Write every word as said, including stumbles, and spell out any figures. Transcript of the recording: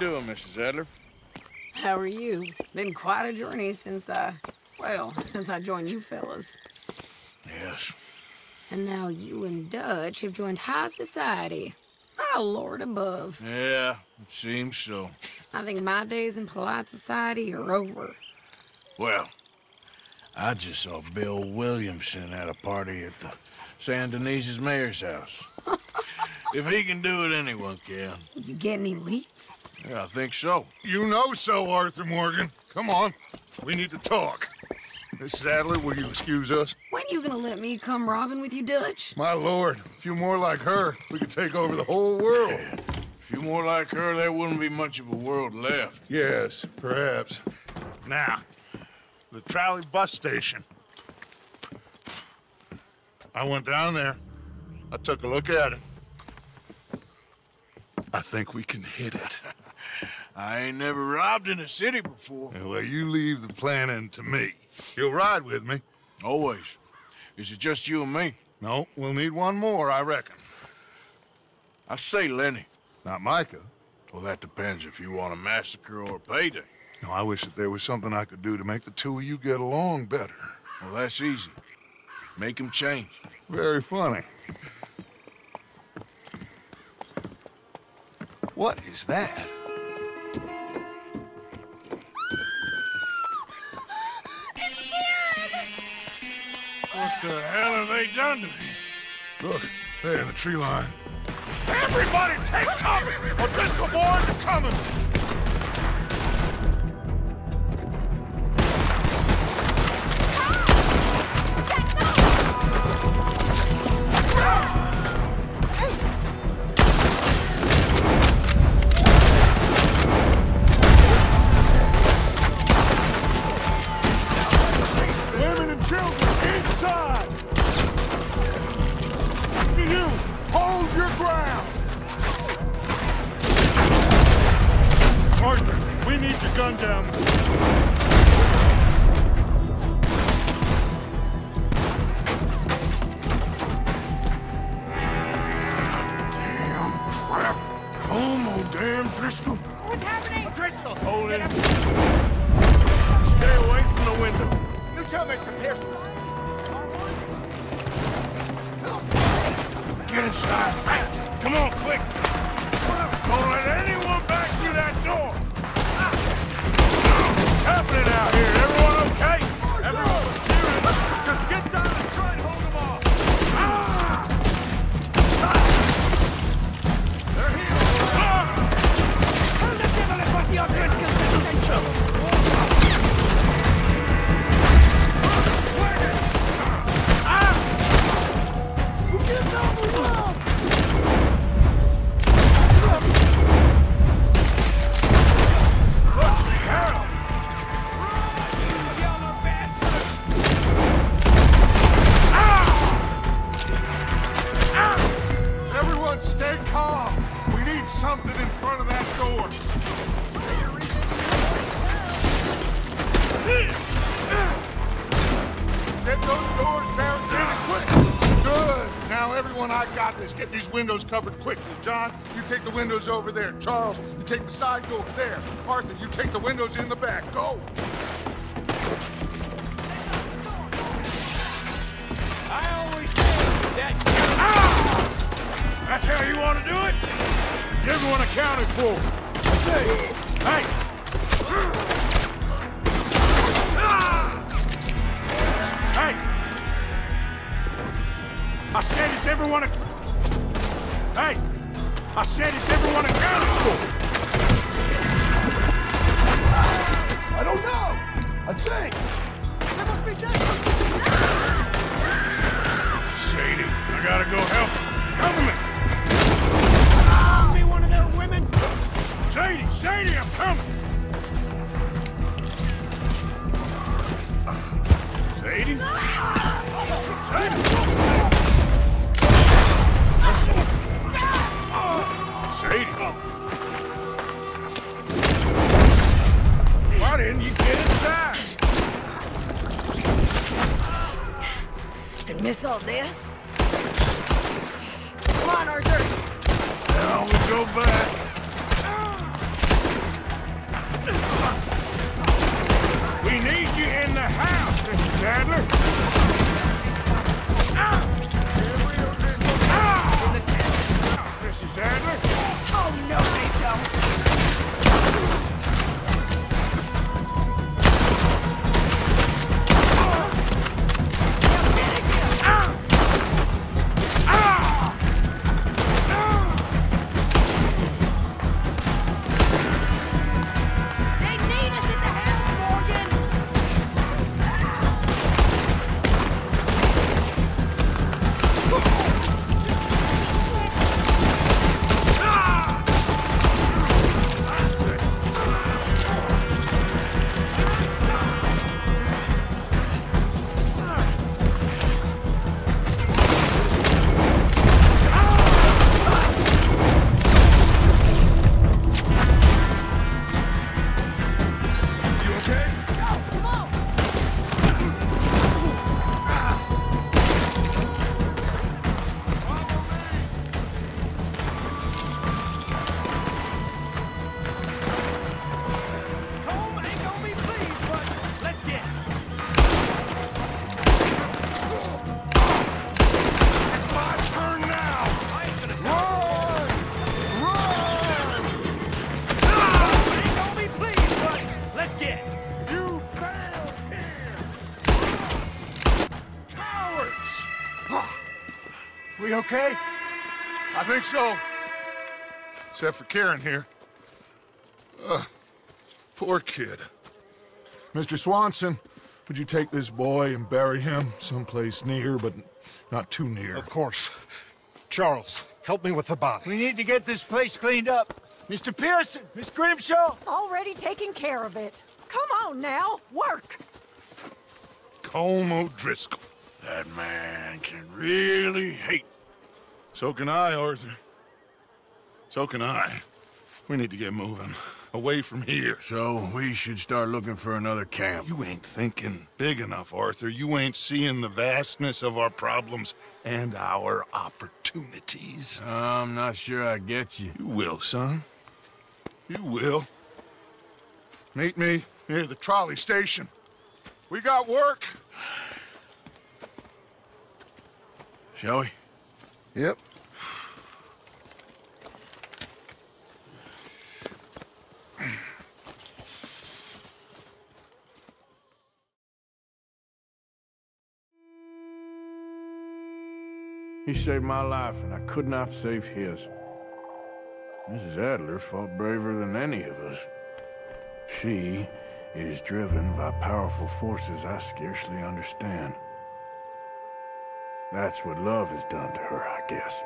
you doing, Missus Adler? How are you? Been quite a journey since I, well, since I joined you fellas. Yes. And now you and Dutch have joined high society. My Lord above. Yeah, it seems so. I think my days in polite society are over. Well, I just saw Bill Williamson at a party at the Sandonesia's mayor's house. If he can do it, anyone can. You get any leads? Yeah, I think so. You know so, Arthur Morgan. Come on. We need to talk. Missus Adler, will you excuse us? When are you gonna let me come robbing with you, Dutch? My Lord, a few more like her, we could take over the whole world. Yeah. A few more like her, there wouldn't be much of a world left. Yes, perhaps. Now, the trolley bus station. I went down there. I took a look at it. I think we can hit it. I ain't never robbed in a city before. Well, you leave the planning to me. You'll ride with me. Always. Is it just you and me? No, we'll need one more, I reckon. I say Lenny. Not Micah. Well, that depends if you want a massacre or a payday. No, I wish that there was something I could do to make the two of you get along better. Well, that's easy. Make them change. Very funny. What is that? What the hell have they done to me? Look, there in the tree line. Everybody take cover, or Driscoll boys are coming! Get these windows covered quickly. John, you take the windows over there. Charles, you take the side doors there. Arthur, you take the windows in the back. Go! I always say that... Ah! That's how you want to do it? Is everyone accounted for? Hey! Hey! I said, is everyone... Hey! I said, is everyone accounted for? I don't know! I think! There must be dead! Sadie, I gotta go help the government! Ah! Give me one of their women! Sadie! Sadie, I'm coming! Sadie? Ah! Sadie! Sadie! Why didn't you get inside? Did I miss all this? Come on, Arthur! Now we go back. We need you in the house, Missus Adler. Ah! Missus Adler. Oh, no, they okay? I think so. Except for Karen here. Uh, poor kid. Mister Swanson, would you take this boy and bury him someplace near, but not too near? Of course. Charles, help me with the body. We need to get this place cleaned up. Mister Pearson, Miss Grimshaw. Already taking care of it. Come on now, work. Como Driscoll. That man can really hate. So can I, Arthur. So can I. We need to get moving. Away from here. So we should start looking for another camp. You ain't thinking big enough, Arthur. You ain't seeing the vastness of our problems and our opportunities. I'm not sure I get you. You will, son. You will. Meet me near the trolley station. We got work. Shall we? Yep. He saved my life, and I could not save his. Missus Adler fought braver than any of us. She is driven by powerful forces I scarcely understand. That's what love has done to her, I guess.